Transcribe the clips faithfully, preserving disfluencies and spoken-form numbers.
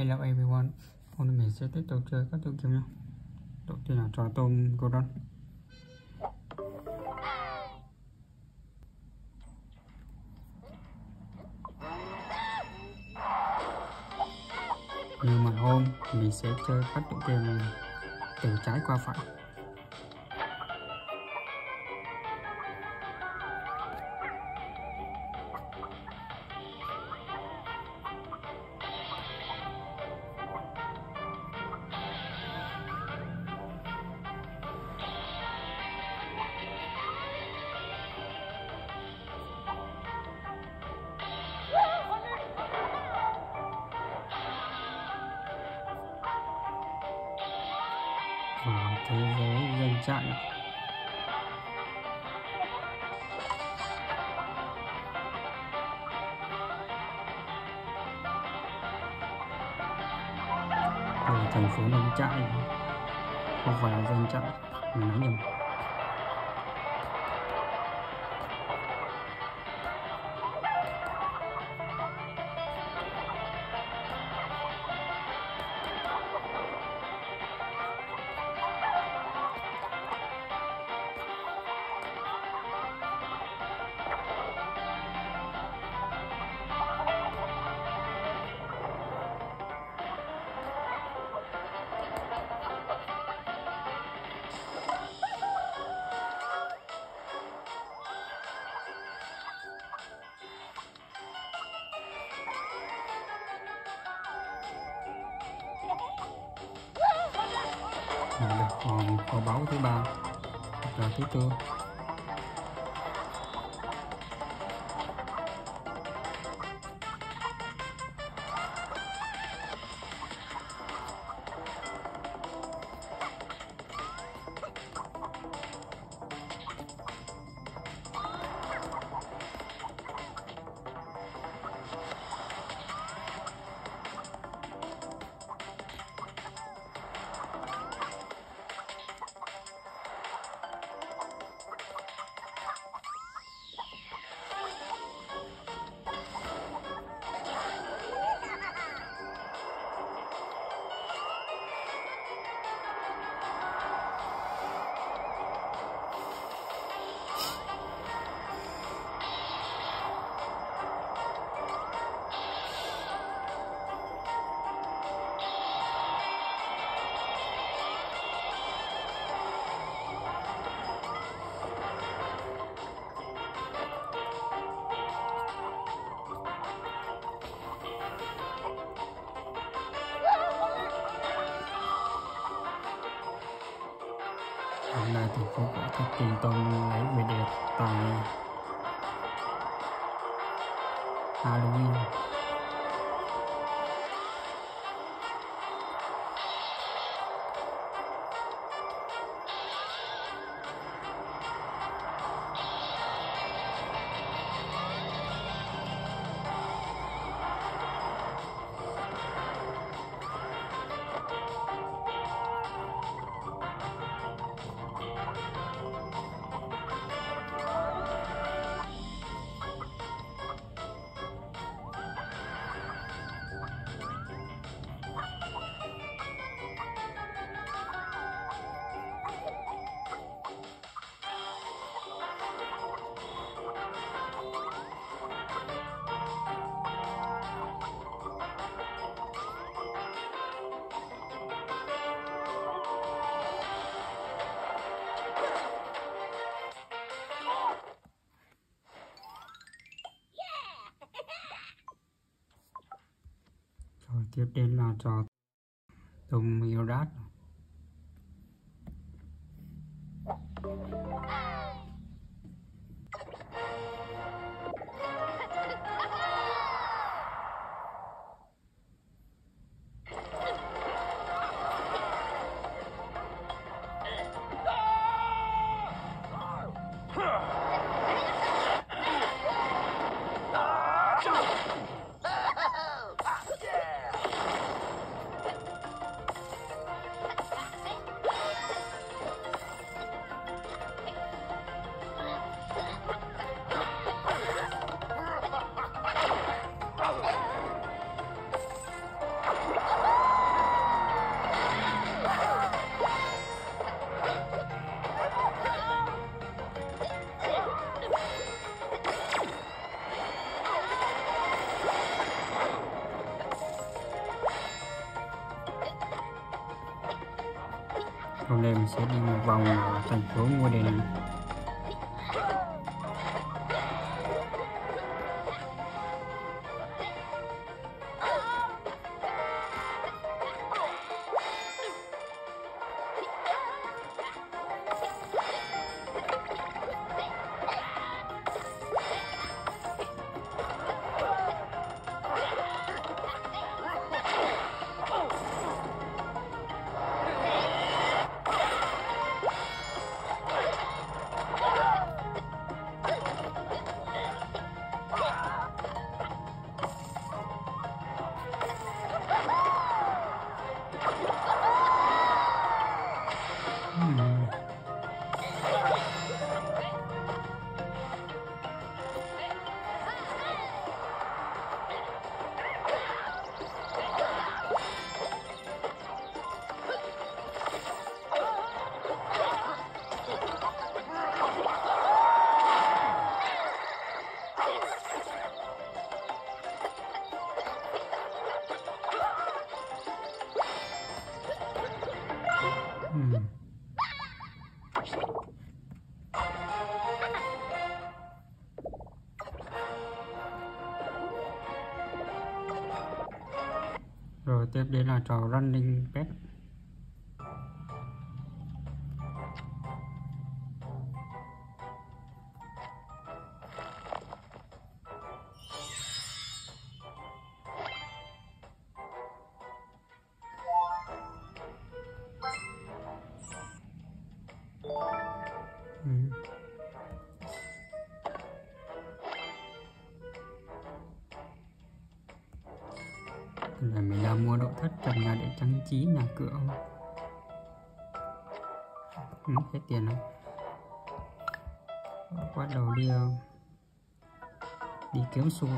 Hello everyone, hôm nay mình sẽ tiếp tục chơi các tụ kiếm nhé. Đầu tiên là trò Tom Gold Run. Nhưng mà hôm mình sẽ chơi các tụ kiếm này từ trái qua phải. Và thế giới dân chạy ở thành phố nông trại, không phải là dân chạy, mình nói nhầm. Còn kho báu thứ ba hoặc là thứ tư. Hôm nay thành phố của các trường tôn lấy về đề tài Halloween. Tiếp đến là trò Tom Gold Run. Hôm nay mình sẽ đi một vòng thành phố mua đèn. Rồi tiếp đến là trò Running Pet. Là mình đã mua nội thất trần nhà để trang trí nhà cửa không? Mất hết tiền không? Bắt đầu đi đi kiếm xu.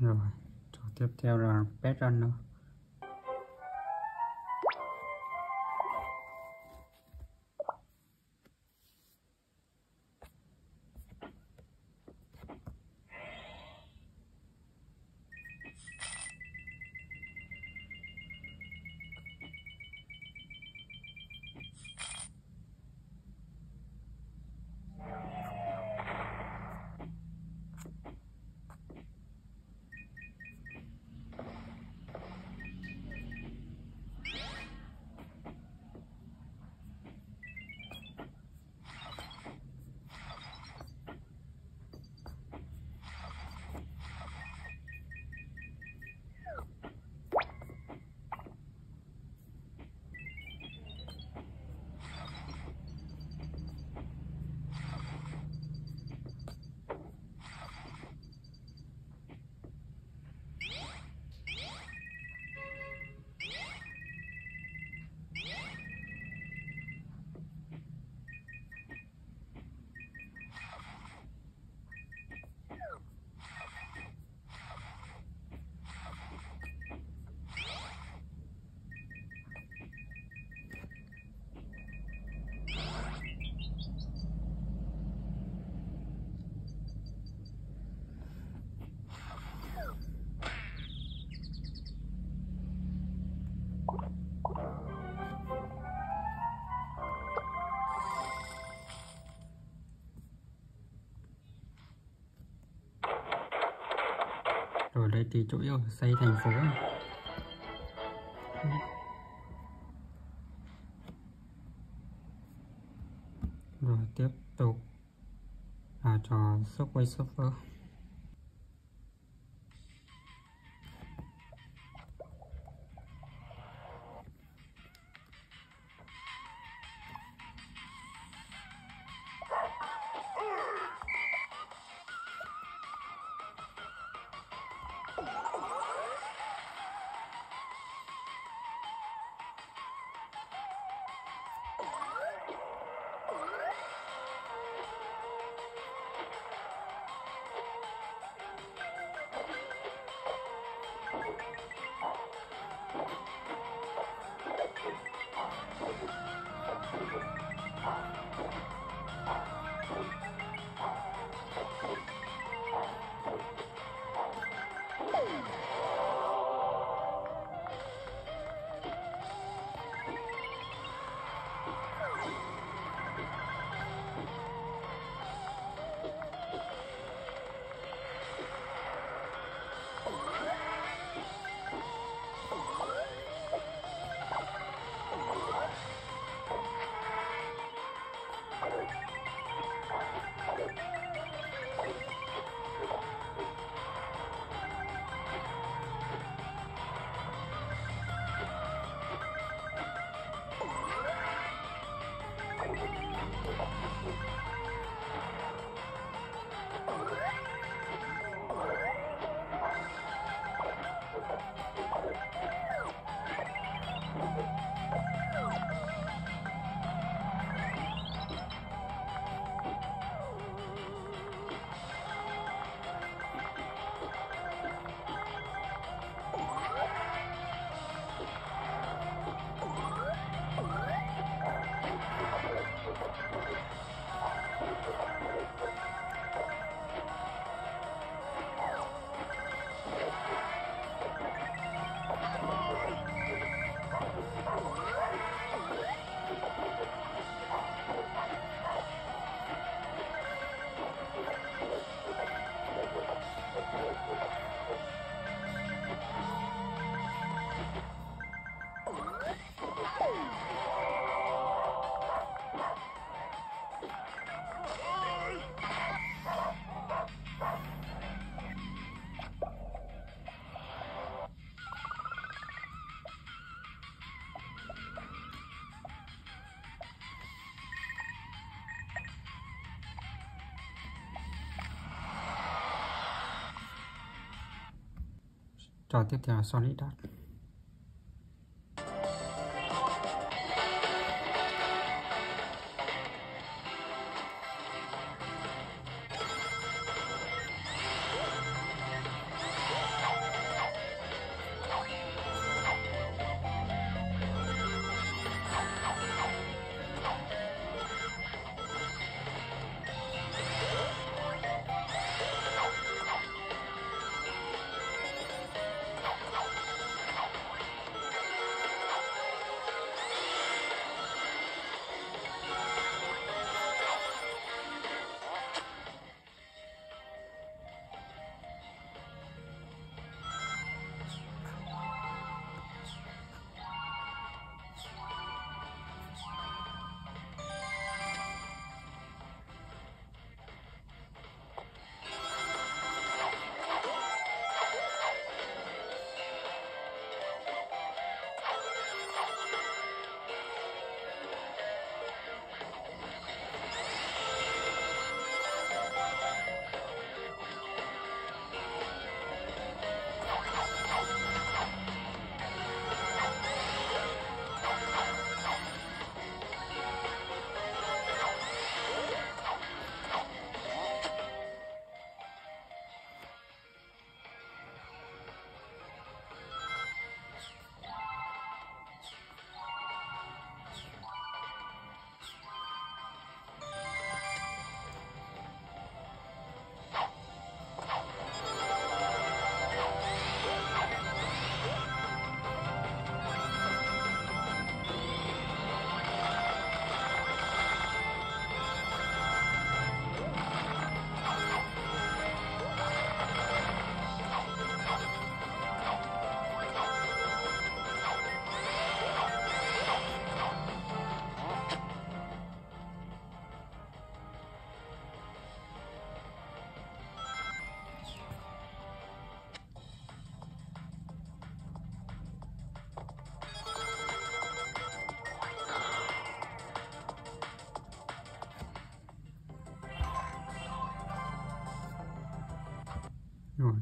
Rồi, trò tiếp theo là Pet Run nữa. thì chỗ yêu xây thành phố này. Rồi tiếp tục là trò Subway Surfer. Trò tiếp theo là Sonic Dash.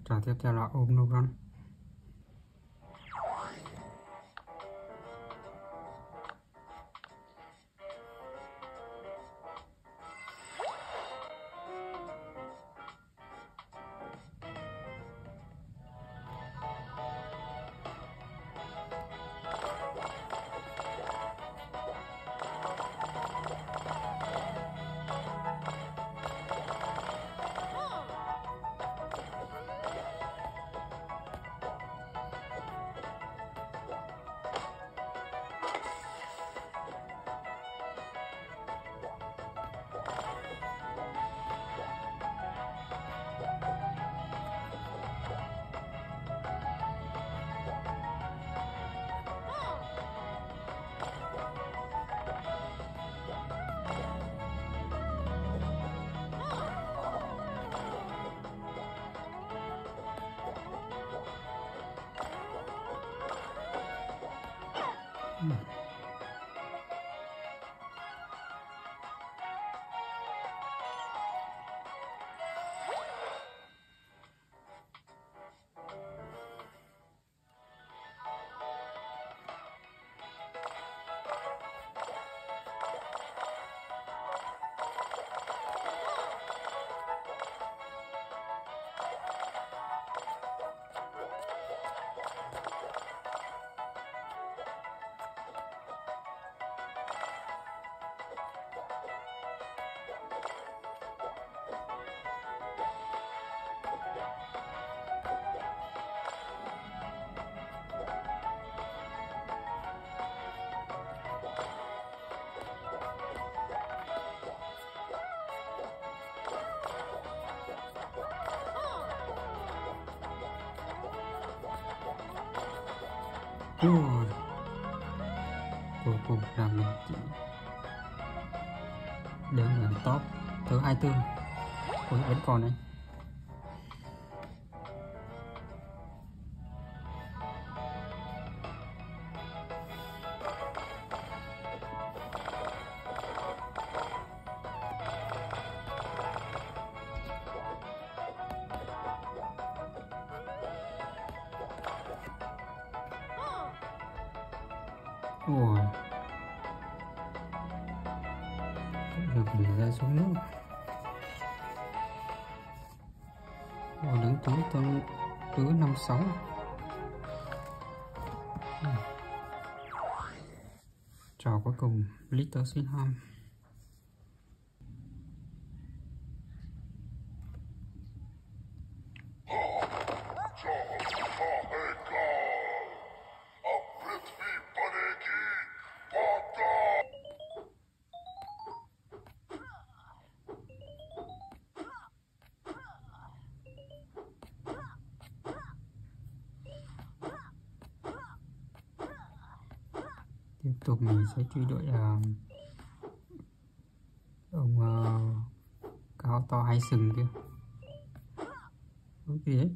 trò tiếp theo là Om Nom Run. Rồi, cuối cùng là mình chỉ đến gần top thứ hai mươi tư. Ôi, vẫn còn đấy. Ủa, được bị ra xuống nước. Ủa, đứng thứ tôi thứ năm mươi sáu. Trò cuối cùng Little Sinham. Tiếp tục mình sẽ truy đuổi uh, ông uh, cáo to hay sừng kia. Đúng gì đấy.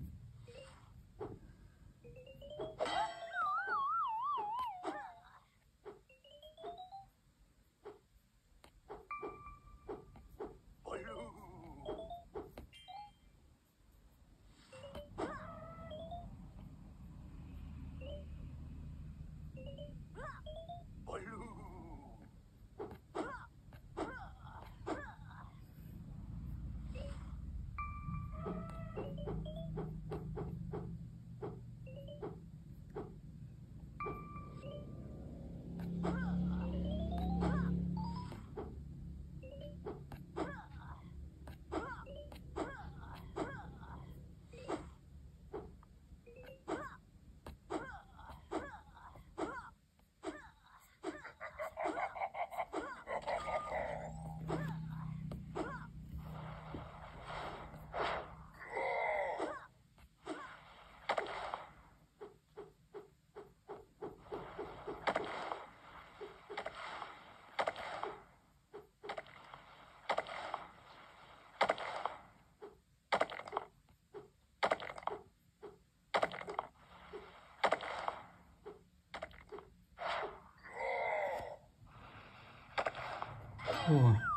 Cool.